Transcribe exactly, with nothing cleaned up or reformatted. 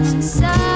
inside.